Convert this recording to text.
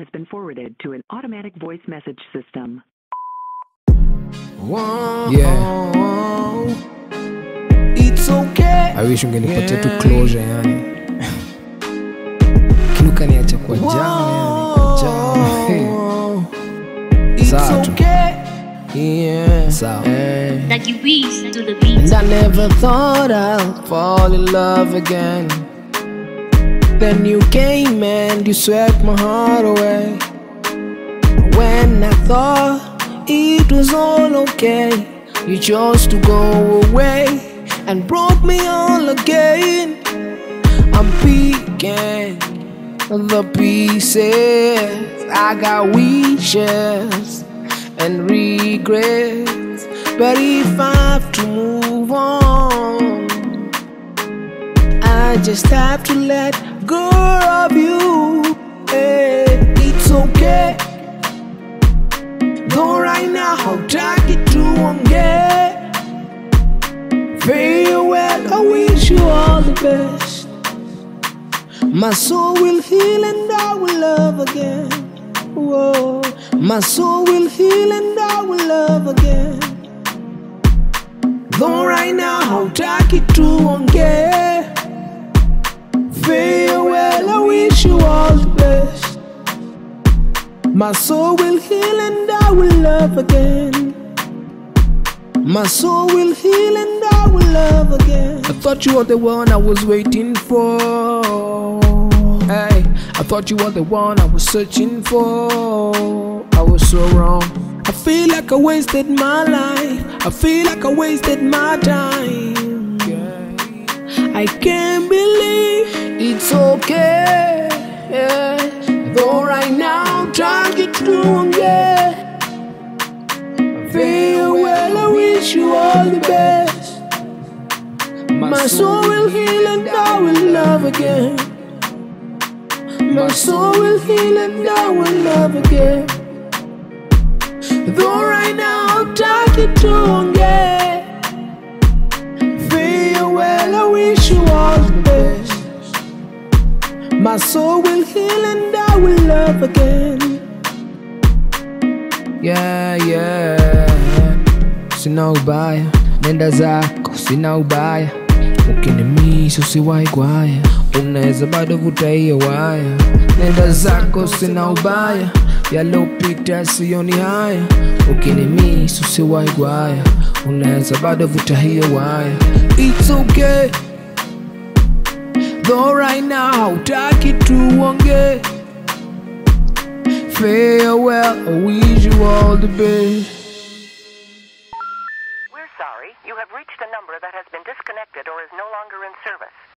has been forwarded to an automatic voice message system. Yeah. It's okay. I wish ungenipata tu closure yani. Kiluka niacha kwa jana yani. It's okay. Yeah. So. That you reach to the beat. And I never thought I'd fall in love again. Then you came and you swept my heart away. When I thought it was all okay, you chose to go away and broke me all again. I'm picking the pieces. I got wishes and regrets, but if I have to move on, I just have to let go of you. Hey, it's okay. Though right now I'll take it to one day. Farewell, I wish you all the best. My soul will heal and I will love again. Whoa. My soul will heal and I will love again. Though right now I'll take it to one day. Farewell, I wish you all the best. My soul will heal and I will love again. My soul will heal and I will love again. I thought you were the one I was waiting for. Hey, I thought you were the one I was searching for. I was so wrong. I feel like I wasted my life. I feel like I wasted my time. I can't believe it's okay, yeah. Though right now I'm trying to do it. Farewell, I wish you all the best. My soul will heal and I will love again. My soul will heal and I will love again. Though right now I'll take it to again. Farewell, I wish you all the best. My soul will heal and I will love again. Yeah. Sina ubaya, nenda zako, sina ubaya. Ukinimisi usiwahi kwaya, unaweza bado vuta hiyo waya. Nenda zako sina ubaya, yalopita sioni haya. Ukinimisi usiwahi kwaya, unaweza bado vuta hiyo waya. It's okay, though right now hautaki tuongee. Farewell, I wish you all the best. You have reached a number that has been disconnected or is no longer in service.